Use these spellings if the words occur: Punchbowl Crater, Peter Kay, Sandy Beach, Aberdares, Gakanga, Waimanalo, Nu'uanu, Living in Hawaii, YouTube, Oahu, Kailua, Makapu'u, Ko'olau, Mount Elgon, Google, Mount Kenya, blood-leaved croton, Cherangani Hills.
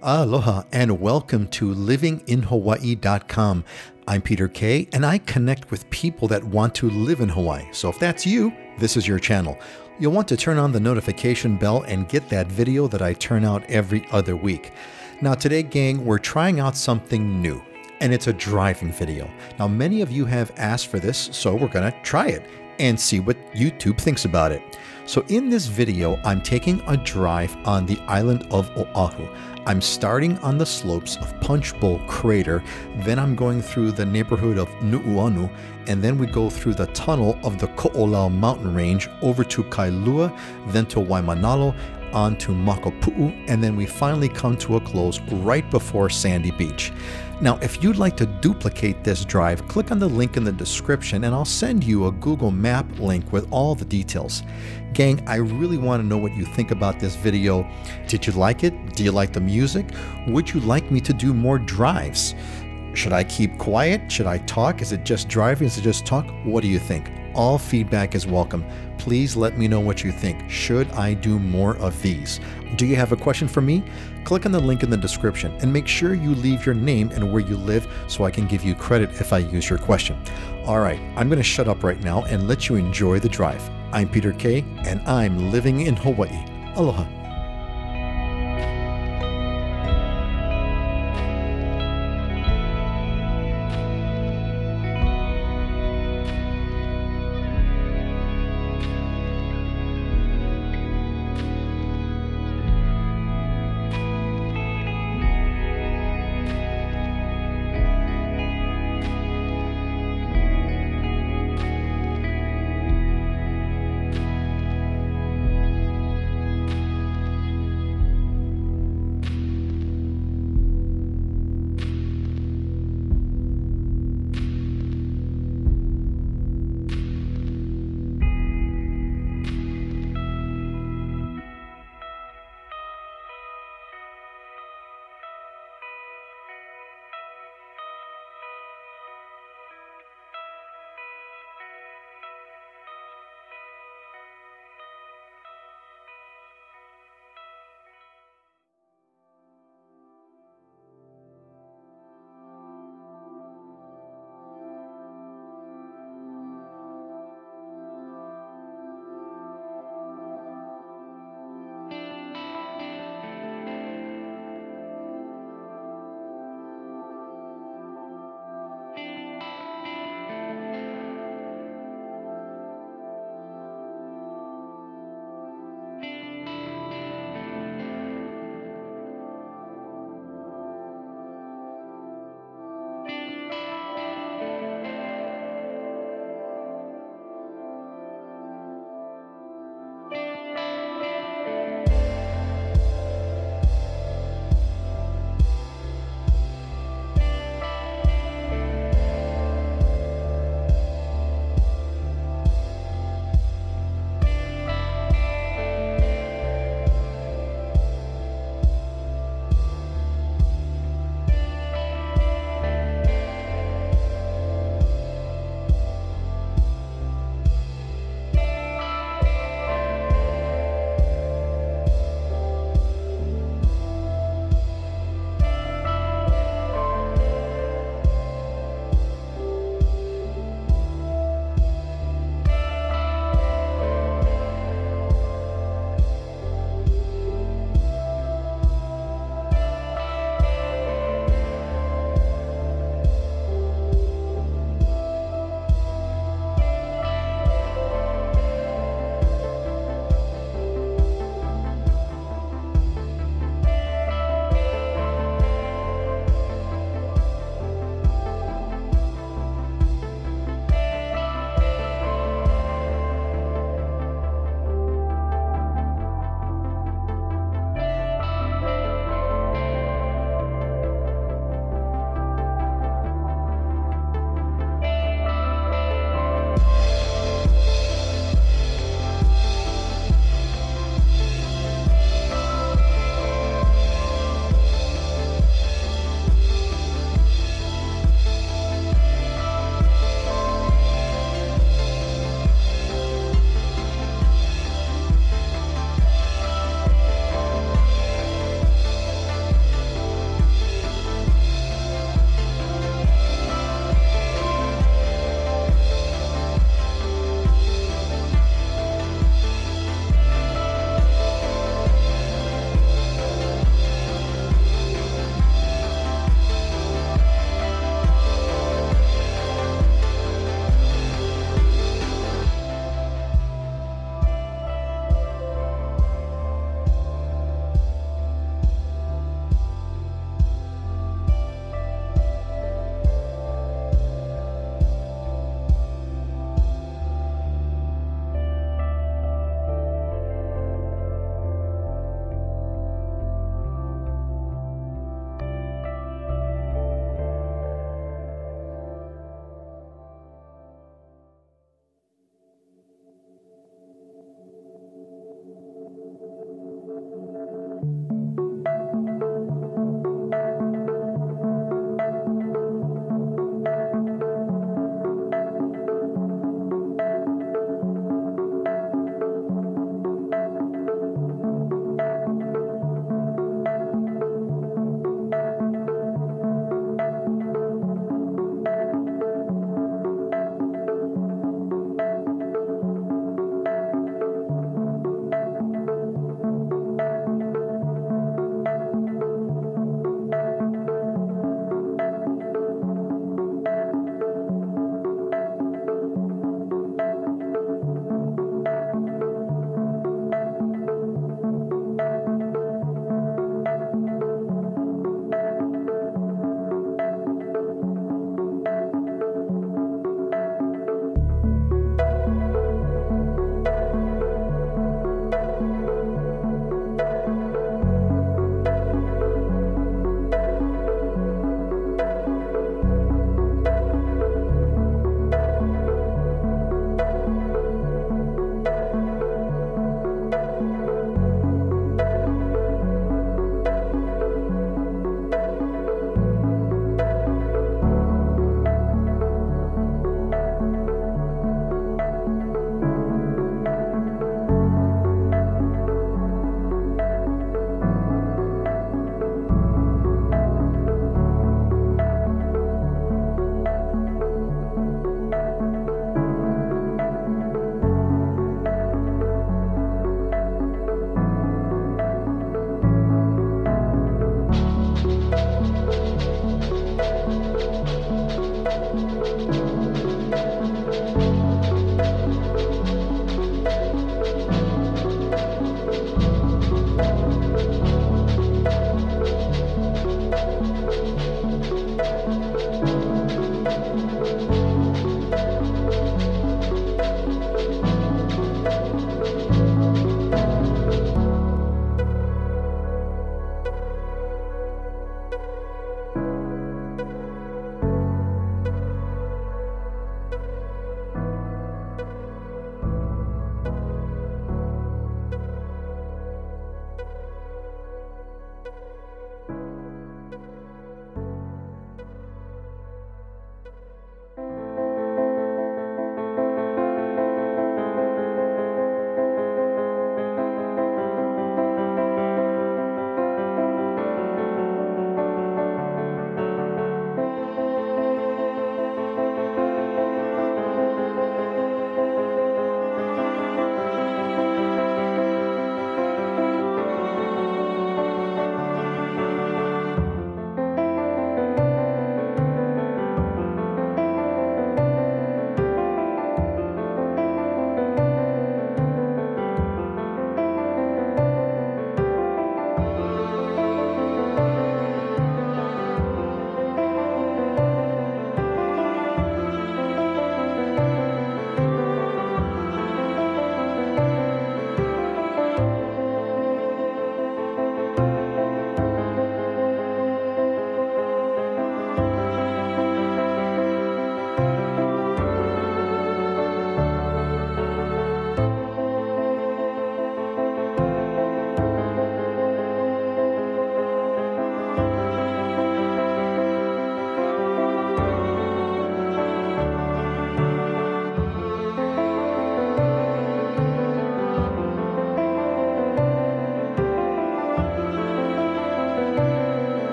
Aloha and welcome to livinginhawaii.com. I'm Peter Kay and I connect with people that want to live in Hawaii. So if that's you, this is your channel. You'll want to turn on the notification bell and get that video that I turn out every other week. Now today, gang, we're trying out something new and it's a driving video. Now many of you have asked for this, so we're gonna try it and see what YouTube thinks about it. So in this video, I'm taking a drive on the island of Oahu. I'm starting on the slopes of Punchbowl Crater, then I'm going through the neighborhood of Nu'uanu, and then we go through the tunnel of the Ko'olau mountain range over to Kailua, then to Waimanalo, on to Makapu'u, and then we finally come to a close right before Sandy Beach. Now, if you'd like to duplicate this drive, click on the link in the description and I'll send you a Google Map link with all the details. Gang, I really want to know what you think about this video. Did you like it? Do you like the music? Would you like me to do more drives? Should I keep quiet? Should I talk? Is it just driving? Is it just talk? What do you think? All feedback is welcome. Please let me know what you think. Should I do more of these? Do you have a question for me? Click on the link in the description and make sure you leave your name and where you live so I can give you credit if I use your question. All right, I'm going to shut up right now and let you enjoy the drive. I'm Peter Kay and I'm living in Hawaii. Aloha.